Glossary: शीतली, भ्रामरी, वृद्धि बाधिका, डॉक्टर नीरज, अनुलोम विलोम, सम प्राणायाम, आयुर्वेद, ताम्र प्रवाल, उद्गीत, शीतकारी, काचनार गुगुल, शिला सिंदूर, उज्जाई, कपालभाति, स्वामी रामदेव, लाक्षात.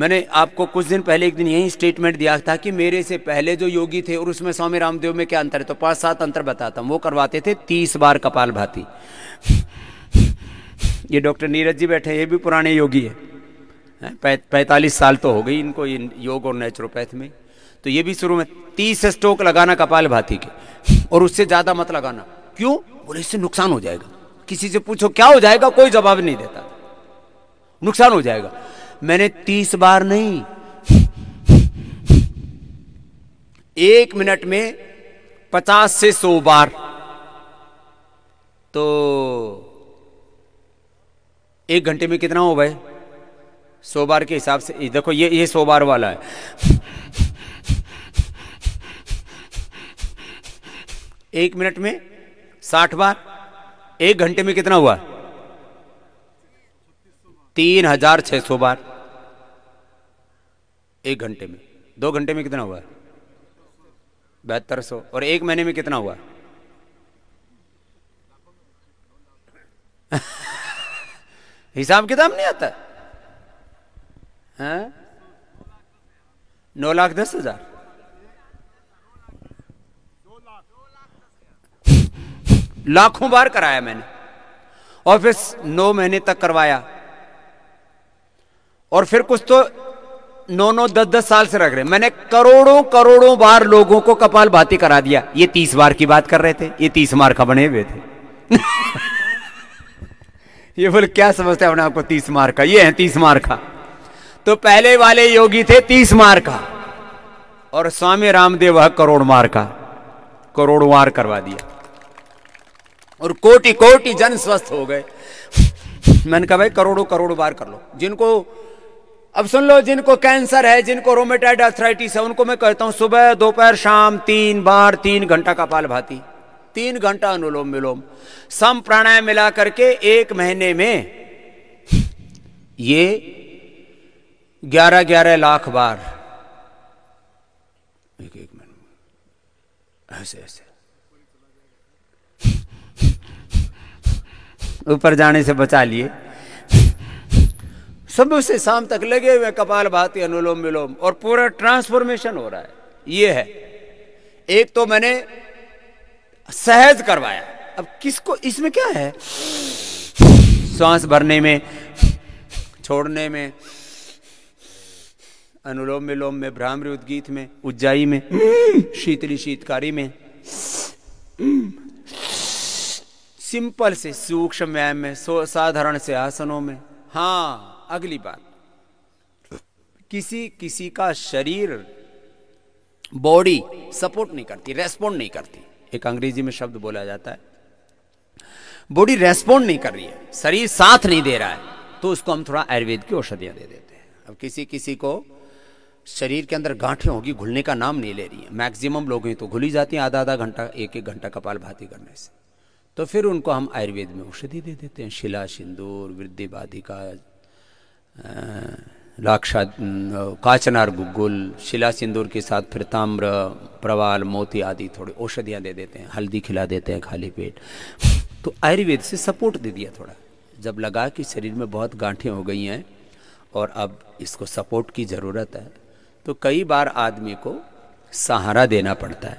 मैंने आपको कुछ दिन पहले एक दिन यही स्टेटमेंट दिया था कि मेरे से पहले जो योगी थे और उसमें स्वामी रामदेव में क्या अंतर है, तो 5-7 अंतर बताता हूँ। वो करवाते थे 30 बार कपालभाति। ये डॉक्टर नीरज जी बैठे, ये भी पुराने योगी है, 45 साल तो हो गई इनको योग और नेचुरोपैथ में। तो ये भी शुरू में 30 स्ट्रोक लगाना कपालभाति के, और उससे ज़्यादा मत लगाना। क्यों? बोले इससे नुकसान हो जाएगा। किसी से पूछो क्या हो जाएगा, कोई जवाब नहीं देता, नुकसान हो जाएगा। मैंने 30 बार नहीं, 1 मिनट में 50 से 100 बार, तो 1 घंटे में कितना हो भाई? 100 बार के हिसाब से देखो, ये 100 बार वाला है। 1 मिनट में 60 बार, 1 घंटे में कितना हुआ? 3600 बार 1 घंटे में। 2 घंटे में कितना हुआ? 7200। और 1 महीने में कितना हुआ? हिसाब किताब नहीं आता है। 9,10,000। 2 लाख 2 लाख 10,000 लाखों बार कराया मैंने, और फिर 9 महीने तक करवाया, और फिर कुछ तो 9-9, 10-10 साल से रख रहे। मैंने करोड़ों करोड़ों बार लोगों को कपालभाति करा दिया। ये 30 बार की बात कर रहे थे, ये 30 बार का बने हुए थे। ये बोले क्या समझते हैं अपने आपको 30 बार का? ये है 30 बार का। तो पहले वाले योगी थे 30 बार का, और स्वामी रामदेव है करोड़ मार का, करोड़ों बार करवा दिया, और कोटि कोटि जन स्वस्थ हो गए। मैंने कहा भाई करोड़ों करोड़ों बार कर लो। जिनको अब सुन लो, जिनको कैंसर है, जिनको रोमेटाइड आर्थराइटिस है, उनको मैं कहता हूं सुबह दोपहर शाम 3 बार 3 घंटा कपालभाति, 3 घंटा अनुलोम विलोम, सम प्राणायाम मिला करके 1 महीने में ये 11-11 लाख बार, एक महीने ऐसे ऐसे। ऊपर जाने से बचा लिए सुबह से शाम तक लगे हुए कपालभाति अनुलोम विलोम, और पूरा ट्रांसफॉर्मेशन हो रहा है। ये है, एक तो मैंने सहज करवाया। अब किसको इसमें क्या है? सांस भरने में, छोड़ने में, अनुलोम विलोम में, भ्रामरी उद्गीत में, उज्जाई में, शीतली शीतकारी में, सिंपल से सूक्ष्म व्यायाम में, साधारण से आसनों में। हाँ, अगली बात, किसी का शरीर, बॉडी सपोर्ट नहीं करती, रेस्पॉन्ड नहीं करती। एक अंग्रेजी में शब्द बोला जाता है, बॉडी रेस्पॉन्ड नहीं कर रही है, शरीर साथ नहीं दे रहा है, तो उसको हम थोड़ा आयुर्वेद की औषधियां दे देते हैं। अब किसी को शरीर के अंदर गांठें होगी, घुलने का नाम नहीं ले रही है, मैक्सिमम लोग हैं तो घुल ही जाती हैं, आधा घंटा 1-1 घंटा कपालभाति करने से। तो फिर उनको हम आयुर्वेद में औषधि दे देते हैं, शिला सिंदूर, वृद्धि बाधिका, लाक्षात, काचनार गुगुल, शिला सिंदूर के साथ फिर ताम्र प्रवाल, मोती आदि थोड़ी औषधियाँ दे देते हैं, हल्दी खिला देते हैं खाली पेट। तो आयुर्वेद से सपोर्ट दे दिया थोड़ा। जब लगा कि शरीर में बहुत गांठें हो गई हैं और अब इसको सपोर्ट की ज़रूरत है, तो कई बार आदमी को सहारा देना पड़ता है।